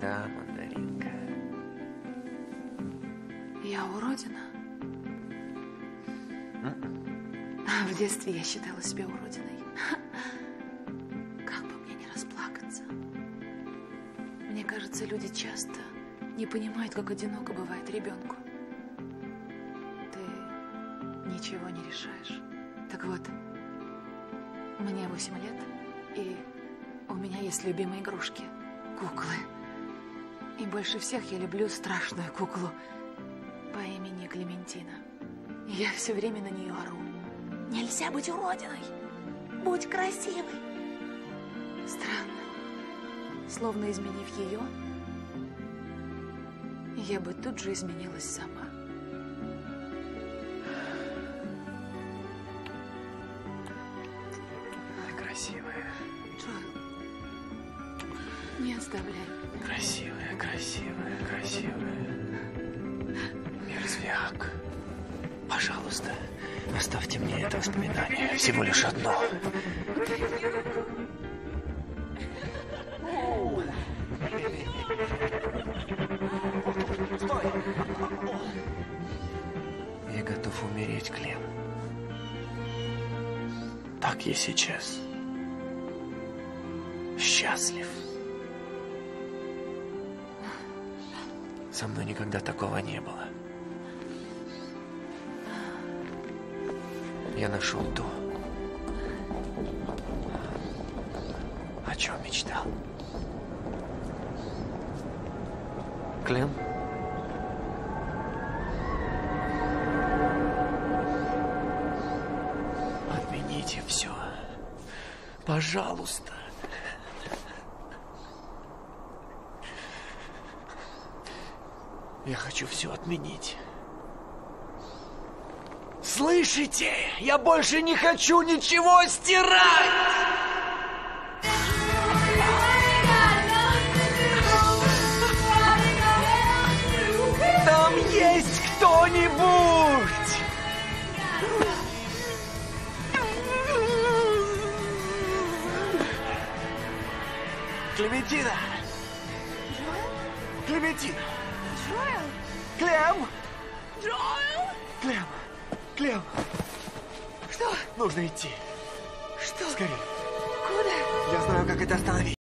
Да, мандаринка. Я уродина? В детстве я считала себя уродиной. Как бы мне не расплакаться. Мне кажется, люди часто не понимают, как одиноко бывает ребенку. Ты ничего не решаешь. Так вот, мне 8 лет, и у меня есть любимые игрушки. Куклы. И больше всех я люблю страшную куклу по имени Клементина. Я все время на нее ору. Нельзя быть уродиной. Будь красивой. Странно. Словно изменив ее, я бы тут же изменилась сама. Ты красивая. Джоэл, не оставляй. Красивая, красивая, красивая. Мерзляк. Пожалуйста, оставьте мне это воспоминание. Всего лишь одно. Стой! Я готов умереть, Клем. Так я сейчас счастлив. Со мной никогда такого не было. Я нашел то, о чем мечтал. Клем? Отмените все. Пожалуйста. Я хочу все отменить. Слышите? Я больше не хочу ничего стирать! Там есть кто-нибудь! Клементина! Джоэл? Клементина! Джоэл? Клем! Джоэл? Клем! Клем! Что? Нужно идти. Что? Скорее. Куда? Я знаю, как это остановить.